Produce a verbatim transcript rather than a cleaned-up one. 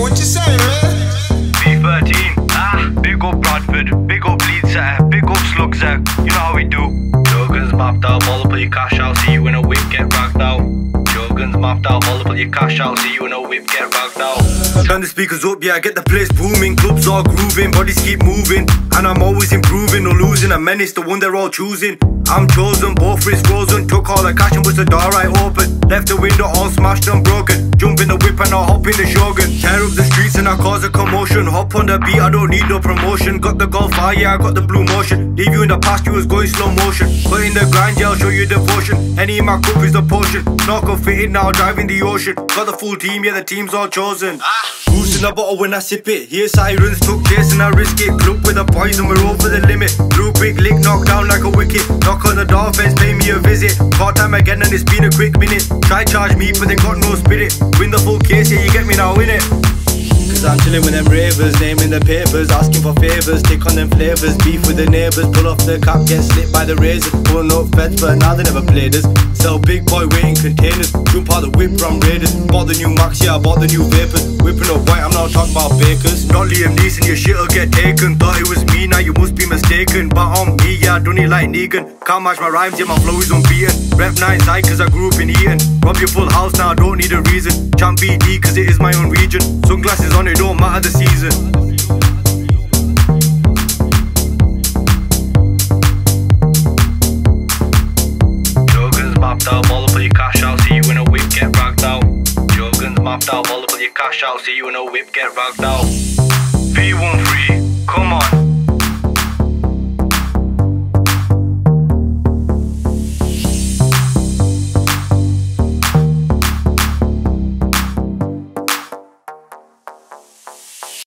what you say, man? V thirteen, ah, big up Bradford, big up Leeds, uh, big up Slugs, uh, you know how we do. Jogan's mapped out, Molly, pull your cash out, see you in a whip, get ragged out. Jogan's mapped out, Molly, pull your cash out, see you in a whip, get ragged out. Turn the speakers up, yeah, get the place booming, clubs are grooving, bodies keep moving, and I'm always improving or losing. A menace, the one they're all choosing. I'm chosen, both wrists frozen, took all the cash and was the door right open. Left the window all smashed and broken, jump in the whip and I hop in the Jogan. Tear up the streets and I cause a commotion, hop on the beat, I don't need no promotion. Got the golf high, yeah, I got the blue motion. Leave you in the past, you was going slow motion, but in the grind, yeah, I'll show you devotion. Any in my cup is the potion, knock off fitting now, driving the ocean. Got the full team, yeah, the team's all chosen. ah. Boost in the bottle when I sip it, hear sirens, took chase and I risk it. Club with the boys and we're over the limit, blue big lick, knocked down like a wicket. Knock on the door fence, pay me a visit. Part time again and it's been a quick minute. Try charge me but they got no spirit. Win the full case, yeah, you get me now, innit? Cause I'm chilling with them ravers, naming the papers, asking for favours, tick on them flavours, beef with the neighbours, pull off the cap, get slit by the razor. Pulling up feds but now they never played us. Sell big boy waiting containers, jump out the whip from raiders. Bought the new max, yeah, I bought the new vapors, whipping up white, I'm not talking about bakers. Not Liam Neeson, your shit'll get taken. Thought it was me, now you must be mistaken. But on me, yeah, I don't need like Negan. Can't match my rhymes, yeah, my flow is unbeaten. Rep nine side cause I grew up in Eaton. Rob your full house now, I don't need a reason. Champ B D cause it is my own region. Sunglasses on, it don't matter the season. I'll see you in a whip, get ragged out. V thirteen, come on.